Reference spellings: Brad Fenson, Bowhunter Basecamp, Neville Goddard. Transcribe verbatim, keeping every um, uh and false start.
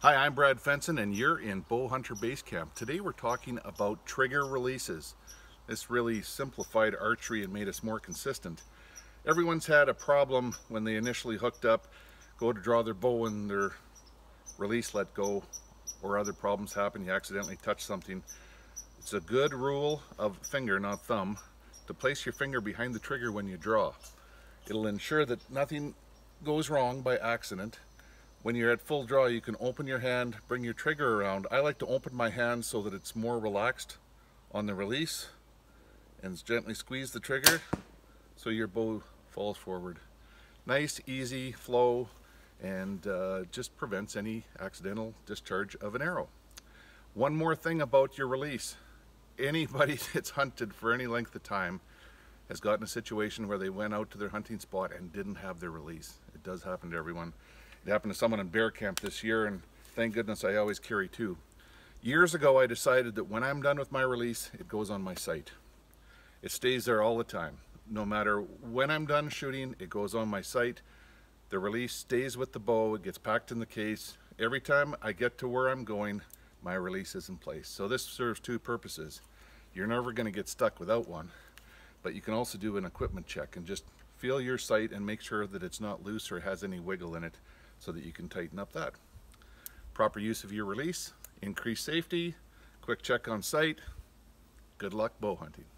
Hi, I'm Brad Fenson and you're in Bowhunter Basecamp. Today we're talking about trigger releases. This really simplified archery and made us more consistent. Everyone's had a problem when they initially hooked up, go to draw their bow and their release let go, or other problems happen, you accidentally touch something. It's a good rule of finger, not thumb, to place your finger behind the trigger when you draw. It'll ensure that nothing goes wrong by accident. When you're at full draw, you can open your hand, bring your trigger around. I like to open my hand so that it's more relaxed on the release, and gently squeeze the trigger so your bow falls forward. Nice, easy flow, and uh, just prevents any accidental discharge of an arrow. One more thing about your release. Anybody that's hunted for any length of time has gotten a situation where they went out to their hunting spot and didn't have their release. It does happen to everyone. It happened to someone in bear camp this year, and thank goodness I always carry two. Years ago I decided that when I'm done with my release, it goes on my sight. It stays there all the time. No matter when I'm done shooting, it goes on my sight. The release stays with the bow, it gets packed in the case. Every time I get to where I'm going, my release is in place. So this serves two purposes. You're never going to get stuck without one, but you can also do an equipment check and just feel your sight and make sure that it's not loose or has any wiggle in it, so that you can tighten up that. Proper use of your release, increased safety, quick check on sight, good luck bow hunting.